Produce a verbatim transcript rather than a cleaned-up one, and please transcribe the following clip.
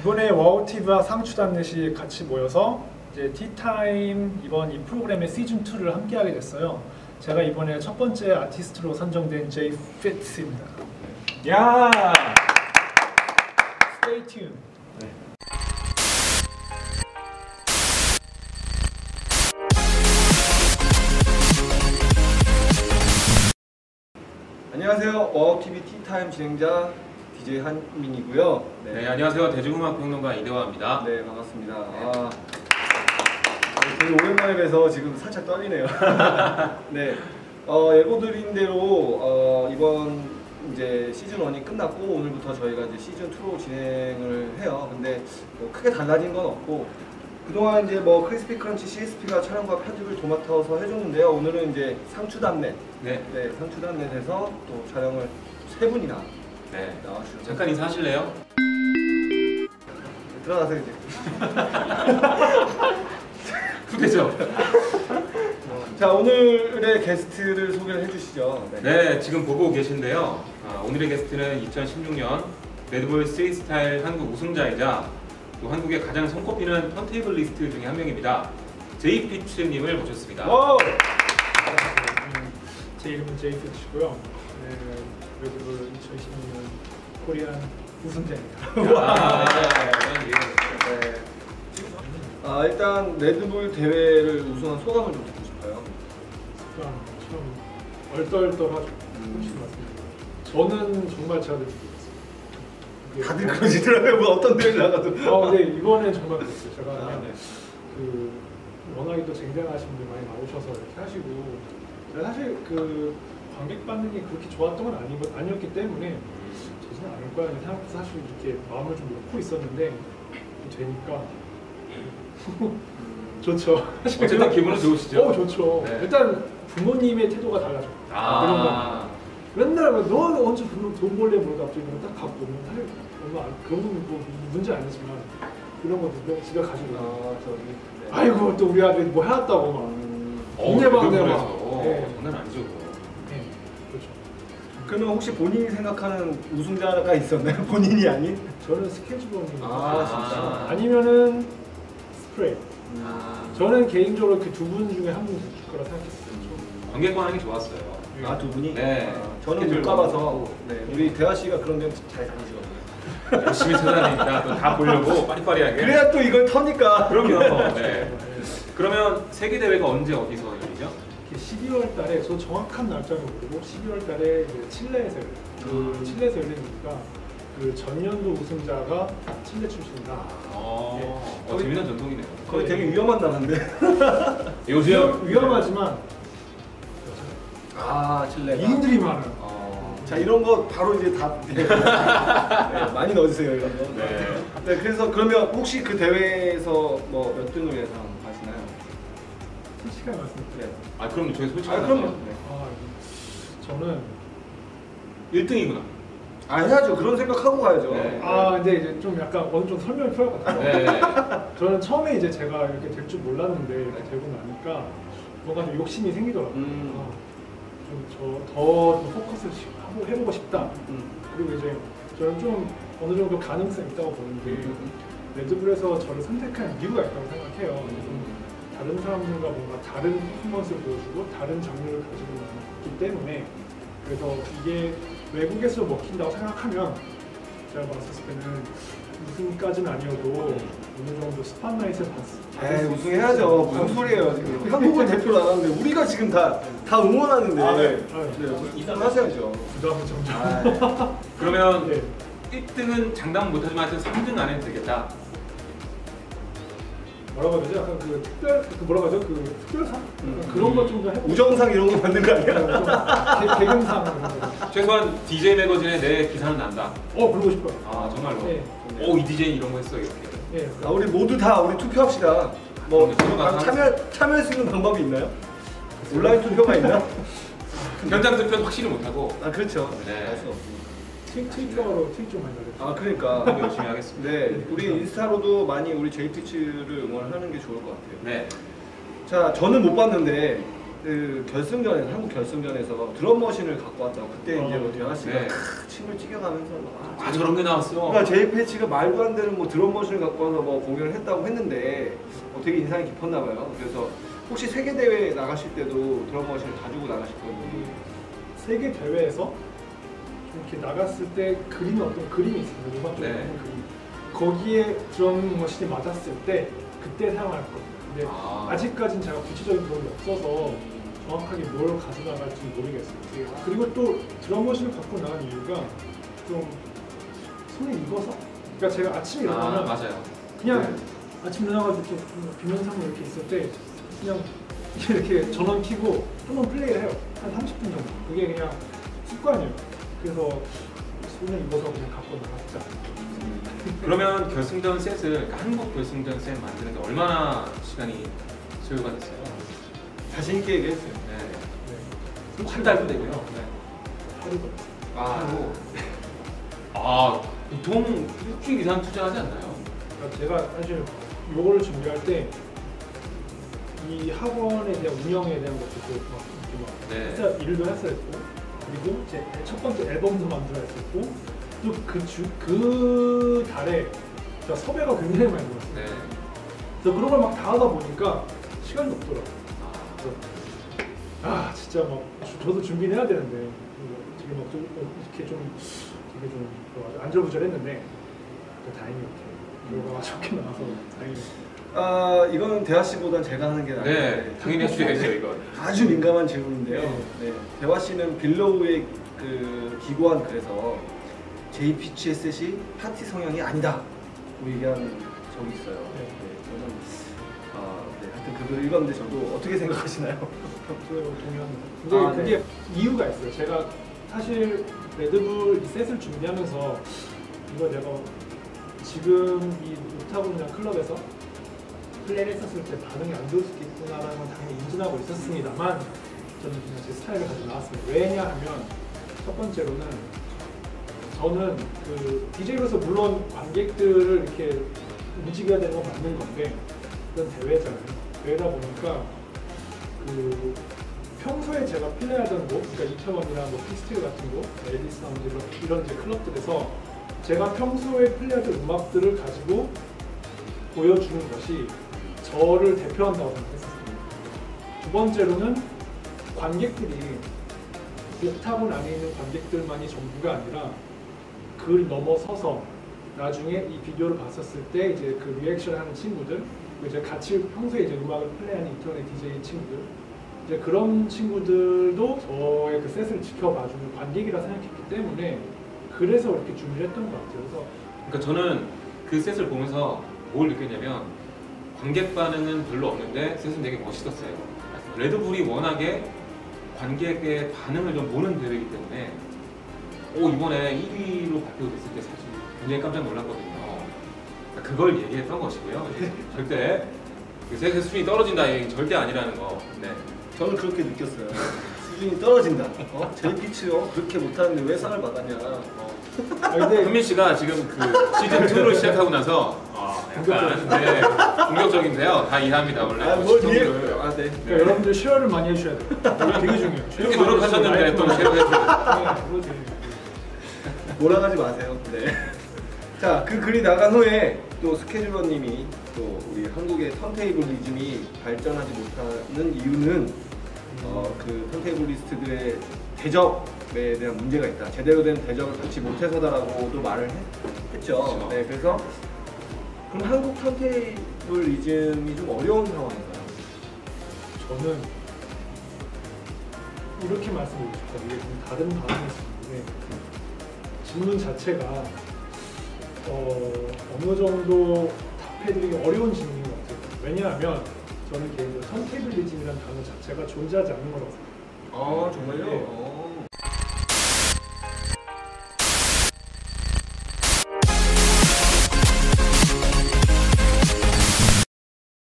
이번에 워우티비와 상추닷넷이 같이 모여서 이제 티타임 이번 이 프로그램의 시즌 투를 함께하게 됐어요. 제가 이번에 첫 번째 아티스트로 선정된 제이 피츠입니다. 야! Stay tuned. 네. 안녕하세요. 워우티비 티타임 진행자 디제이 한민이고요. 네, 네 안녕하세요. 대중음악 평론가 이대화입니다. 네, 반갑습니다. 네. 아, 되게 오랜만에 뵈서 지금 살짝 떨리네요. 네, 어, 예고드린 대로 어, 이번 이제 시즌 원이 끝났고 오늘부터 저희가 이제 시즌 투로 진행을 해요. 근데 뭐 크게 달라진 건 없고 그동안 이제 뭐 크리스피 크런치 씨에스피가 촬영과 편집을 도맡아서 해줬는데요. 오늘은 이제 상추닷넷, 네, 네 상추닷넷에서 또 촬영을 세 분이나 네 나와주셨죠. 잠깐 인사하실래요? 네, 들어가세요 이제. 후대죠. 자, 오늘의 게스트를 소개를 해주시죠. 네. 네, 지금 보고 계신데요. 아, 오늘의 게스트는 이천십육 년 레드볼 스트리트스타일 한국 우승자이자 또 한국의 가장 손꼽히는 턴테이블 리스트 중에 한 명입니다. 제이 피츠님을 모셨습니다. 제 이름은 제이 피츠고요. 네, 레드볼 이천십육 년 코리안 우승자입니다. 아, 네. 네. 아, 일단 레드볼 대회를 우승한 소감을 좀 듣고 싶어요. 소감 참 얼떨떨하죠. 음. 저는 정말 제가 느끼겠어요. 다들 그러시더라고요. 뭐 어떤 대회를 나가도. 어, 네, 이번엔 정말 그랬어요. 제가 아, 네. 그 워낙에 또 쟁쟁하신 분들 많이 나오셔서 이렇게 하시고 제가 사실 그 관객 반응이 그렇게 좋았던 건 아니, 아니었기 때문에 저지는 않을 거야 생각해서 사실 이렇게 마음을 좀 놓고 있었는데 되니까 좋죠. 어쨌든 기분은 좋으시죠? 어, 좋죠. 네. 일단 부모님의 태도가 달라져. 아 그런 거. 맨날 너 언제 돈 벌래 뭐가 갑자기 딱 갖고 오면 사실 엄마 그런 거 문제 아니지만 이런 거 집에 가지고 아, 저기. 네. 아이고 또 우리 아들이 뭐 해놨다고 막 동네방네 막. 어, 장난 아니죠. 네, 그렇죠. 그러면 혹시 본인이 생각하는 우승자가 있었나요? 본인이 아닌? 저는 스케치북입니다. 아, 진짜. 아니면은 스프레이. 아. 저는 개인적으로 그 두 분 중에 한 분이 있을 거라 생각했어요. 관객 반응이 좋았어요. 네. 아, 두 분이? 네. 아, 저는 못 가봐서 네. 우리 대화 씨가 그런 데는 잘 다니시거든요. 열심히 찾아다닙니다. 또 다 보려고 빠리빠리하게. 그래야 또 이걸 터니까. 그럼요. 네. 그러면 세계 대회가 언제 어디서 열리죠? 십이월 달에 저 정확한 날짜는 모르고 십이월 달에 이제 칠레에서 그 칠레에서 열리니까 그 전년도 우승자가 칠레 출신이다. 아, 예. 어, 재미난 전통이네요. 거의 네. 되게 위험한 나라인데. 요즘 위험하지만 아 칠레 미인들이 많아요. 어. 자 이런 거 바로 이제 다 네. 네, 많이 넣어주세요 이런 거. 네. 네 그래서 그러면 혹시 그 대회에서 뭐 몇 등을 예상하시나요? 솔직하게 말씀드려요. 아 그럼요. 저희 솔직하게 말씀드려요. 아, 네. 아, 저는 일 등이구나. 아 해야죠. 그런 생각하고 가야죠. 네. 아 근데 이제 좀 약간 어느 정도 설명이 필요할 것 같아요. 네. 저는 처음에 이제 제가 이렇게 될 줄 몰랐는데 이렇게 되고 나니까 뭔가 좀 욕심이 생기더라고요. 음. 아, 좀 저 더 포커스를 하고 해보고 싶다. 음. 그리고 이제 저는 좀 어느 정도 가능성이 있다고 보는데 음. 레드불에서 저를 선택한 이유가 있다고 생각해요. 음. 다른 사람들과 뭔가 다른 퍼포먼스를 보여주고 다른 장르를 가지고 있기 때문에 그래서 이게 외국에서 먹힌다고 생각하면 제가 봤을 때는 우승까지는 아니어도 어느 정도 스팟라이트에 봤을 때 우승해야죠. 무슨 소리예요 지금. 한국을 대표로 나갔는데 우리가 지금 다, 다 응원하는데 아, 네. 아, 네. 네. 이상 하셔야죠. 부담은 점점. 그러면 네. 일 등은 장담 못하지만 삼 등 안에는 되겠다. 뭐라고 하죠? 약간 그 특별, 그 뭐라고 하죠? 그 특별상? 음. 그런 것 좀 더 해보고 우정상 이런 거 받는 거 아니야? 개근상 최소한 디제이 매거진에 내 기사는 난다. 어, 그러고 싶어요. 아, 정말로? 네. 오, 이 디제이는 이런 거 했어, 이렇게. 네. 아, 우리 모두 다 우리 투표합시다. 뭐, 아, 참여, 참여할 수 있는 방법이 있나요? 온라인 투표가 있나? 현장 투표는 확실히 못하고. 아, 그렇죠. 네. 할 수 없습니다. 트위터로 트윗 좀 많이 하겠습니다. 아 그러니까 열심히 하겠습니다. 네, 우리 인스타로도 많이 우리 제이 피츠를 응원하는 게 좋을 것 같아요. 네. 자, 저는 못 봤는데 그 결승전에서 한국 결승전에서 드럼 머신을 갖고 왔다고 그때 어, 이제 뭐 대하 씨가 네. 침을 튀겨가면서 아 저런 게 나왔어. 그러니까 제이 패치가 말도 안 되는 뭐 드럼 머신을 갖고 와서 뭐 공연을 했다고 했는데 뭐 되게 인상이 깊었나 봐요. 그래서 혹시 세계 대회 나가실 때도 드럼 머신을 가지고 나가실 건지. 세계 대회에서 좀 이렇게 나갔을 때 그리는 어떤 그림이 있어요. 음악 쪽에 네. 그림. 거기에 드럼 머신이 맞았을 때 그때 사용할 거예요. 근데 아. 아직까지는 제가 구체적인 부분이 없어서 정확하게 뭘 가져나갈지 모르겠어요. 그리고 또 드럼 머신을 갖고 나간 이유가 좀 손에 익어서. 그러니까 제가 아침에 일어나면 아, 맞아요. 그냥 네. 아침에 일어나가지고 비면상으로 이렇게 있을 때 그냥 이렇게 전원 켜고 한번 플레이를 해요. 한 삼십 분 정도. 그게 그냥 습관이에요. 그래서 손에 익어서 그냥 갖고 나갔다. 그러면 결승전 셋을, 그러니까 한국 결승전 셋 만드는데 얼마나 시간이 소요가 됐어요? 자신있게 얘기했어요. 네. 네. 한 달도 되고요. 네. 하루도. 아, 아 보통 일주일 이상 투자하지 않나요? 제가 사실 요거를 준비할 때 이 학원에 대한 운영에 대한 것도 막 이렇게 막 네. 일도 했었고, 그리고 제 첫 번째 앨범도 만들어야 했었고, 또 그 주, 그 달에 제가 섭외가 굉장히 많이 들었어요. 네. 그래서 그런 걸 막 다 하다 보니까 시간이 없더라고요. 아, 아 진짜 막 저도 준비는 해야 되는데 되게 막 좀, 이렇게 좀 되게 좀 안절부절했는데 다행히 이렇게 결과가 좋게 나와서 다행히. 아 이거는 대화 씨보단 제가 하는 게 나아요. 네, 당연히 해주셔야죠 이거. 아주 민감한 질문인데요. 네. 네. 대화 씨는 빌로우의 그 기고한 글에서 제이피치에스이 파티 성향이 아니다 고 얘기하는 적이 있어요. 네. 네, 저는, 아, 네, 하여튼 그걸 읽었는데 저도 어떻게 생각하시나요? 저도 동의합니다. 근데 아, 그게 네. 이유가 있어요. 제가 사실 레드불 이 셋을 준비하면서 이거 내가 지금 이 오타군이나 클럽에서 플레이를 했었을 때 반응이 안 좋을 수도 있구나라는 건 당연히 인지하고 있었습니다만 저는 그냥 제 스타일을 가지고 나왔습니다. 왜냐하면 첫 번째로는 저는 그 디제이로서 물론 관객들을 이렇게 움직여야 되는 건 맞는 건데 이런 대회잖아요. 대회다 보니까 그 평소에 제가 플레이하던 곳, 그러니까 이태원이나 뭐 피스티르 같은 곳, 에디스 사운드 이런 이제 클럽들에서 제가 평소에 플레이하던 음악들을 가지고 보여주는 것이 저를 대표한다고 생각했었습니다. 두 번째로는 관객들이 옥타곤 안에 있는 관객들만이 전부가 아니라 그걸 넘어서서 나중에 이 비디오를 봤었을 때 이제 그 리액션 하는 친구들, 이제 같이 평소에 이제 음악을 플레이하는 인터넷 디제이 친구들, 이제 그런 친구들도 저의 그 셋을 지켜봐주는 관객이라 생각했기 때문에 그래서 이렇게 준비를 했던 것 같아요. 그래서 그러니까 저는 그 셋을 보면서 뭘 느꼈냐면 관객 반응은 별로 없는데 셋은 되게 멋있었어요. 레드불이 워낙에 관객의 반응을 좀 보는 대회이기 때문에 오, 이번에 일 위로 발표됐을 때 사실 굉장히 깜짝 놀랐거든요. 그걸 얘기했던 것이고요. 절대 그 셋의 수준이 떨어진다 얘기는 절대 아니라는 거. 네. 저는 그렇게 느꼈어요. 수준이 떨어진다. 어? 제이피치요? 그렇게 못하는데 왜 상을 받았냐. 어. 아, 근데 현민 씨가 지금 그 시즌 투를 시작하고 나서 아, 약간 네, 공격적인데요. 다 이해합니다. 원래 아, 뭐, 시청률을. 아, 네. 네. 그러니까 여러분들 쉐어를 많이 해주셔야 돼요. 되게 중요해요. 이렇게 노력하셨는데 또 쉐어해주세요. 몰아가지 마세요. 네. 자, 그 글이 나간 후에 또 스케줄러님이 또 우리 한국의 턴테이블리즘이 발전하지 못하는 이유는 어, 그 턴테이블리스트들의 대접에 대한 문제가 있다. 제대로 된 대접을 받지 못해서다라고도 말을 했, 했죠. 그렇죠. 네, 그래서 그럼 한국 턴테이블리즘이 좀 어려운 상황인가요? 저는 이렇게 말씀드리고 싶어요. 이게 좀 다른 반응일 수 있는데 질문 자체가 어, 어느 정도 답해드리기 어려운 질문인 것 같아요. 왜냐하면 저는 개인적으로 턴테이블리즘이라는 단어 자체가 존재하지 않는 거라고 생각해요. 아 정말요? 네.